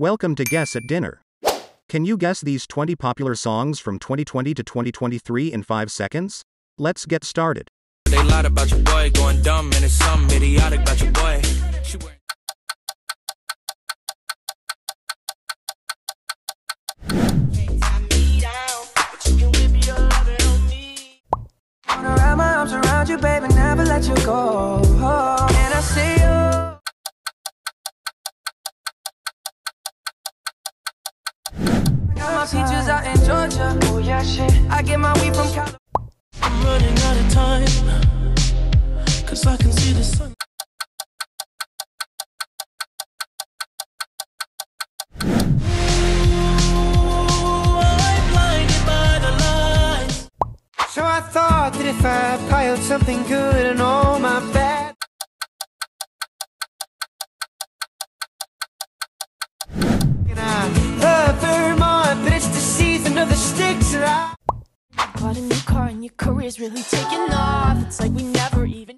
Welcome to Guess at Dinner. Can you guess these 20 popular songs from 2020 to 2023 in 5 seconds? Let's get started. They lied about your boy going dumb and it's something idiotic about your boy. Wanna wrap my arms around you, baby, never let you go. And I see you. My teachers out in Georgia. Oh yeah, shit. I get my weed from California. I'm running out of time, 'cause I can see the sun. I'm blinded by the lights. So I thought that if I piled something good and all my bad. And I love Vermont, but it's the season of the sticks and I bought a new car and your career's really taking off. It's like we never even.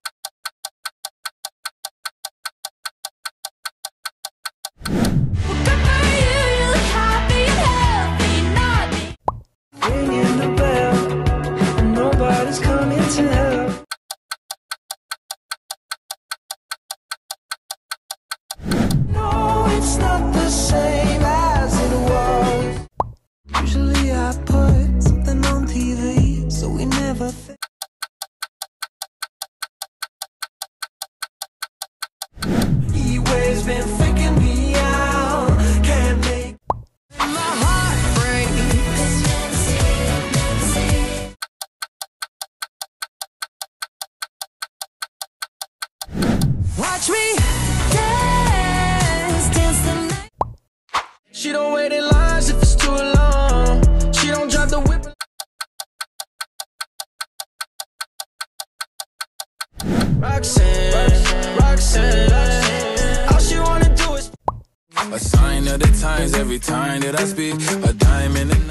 Well, good for you, you look happy and healthy, not me. Ringing the bell, and nobody's coming to help. No, it's not the same as it was. Usually I put something on TV. He always been faking me out. Can't make my heart break. Watch me dance, dance the night. She don't wait in lines if it's too long. She don't drive the whip. Roxanne, Roxanne, Roxanne, Roxanne. All she wanna do is a sign of the times every time that I speak. A diamond and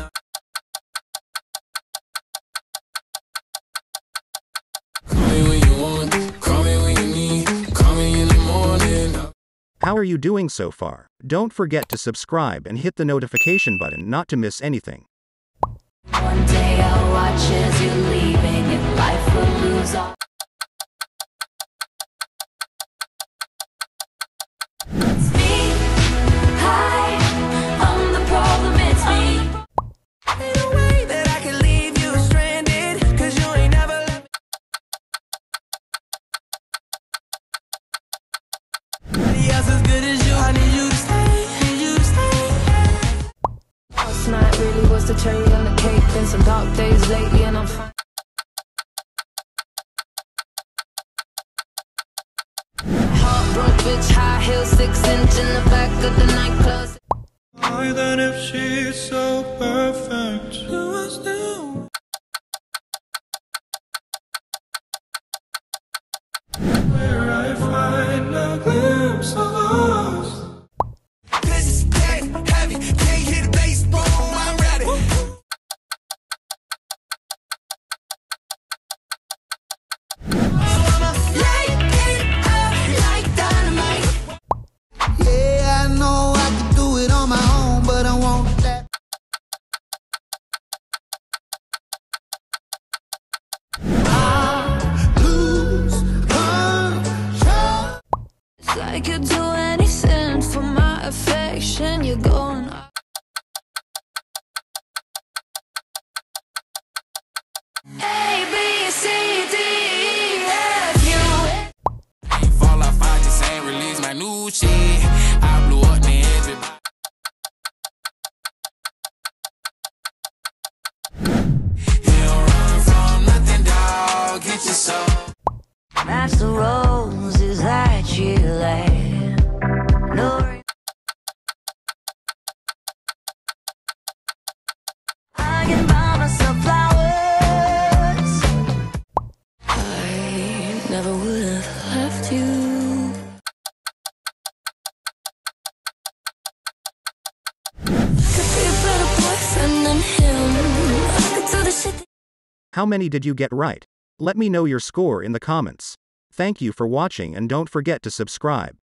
call me when you want, call me when you need, call me in the morning. How are you doing so far? Don't forget to subscribe and hit the notification button not to miss anything. One day I'll watch as you leaving and life will lose all. Last night really was the cherry on the cake. Been some dark days lately and I'm fine. Heartbroken bitch, high heels, 6-inch in the back of the nightclub. More than if she's so perfect, she was new. Where I find a glimpse of us. I could do anything for my affection. You're going up. A, B, C, D, E, F, U. Ain't fall off, I just ain't release my new shit. I blew up and everybody. You don't run from nothing, dog. Get your soul. That's the roses that you lay. No. I can buy myself flowers. I never would have left you. Could be a better boyfriend than him. I could do the shit that. How many did you get right? Let me know your score in the comments. Thank you for watching and don't forget to subscribe.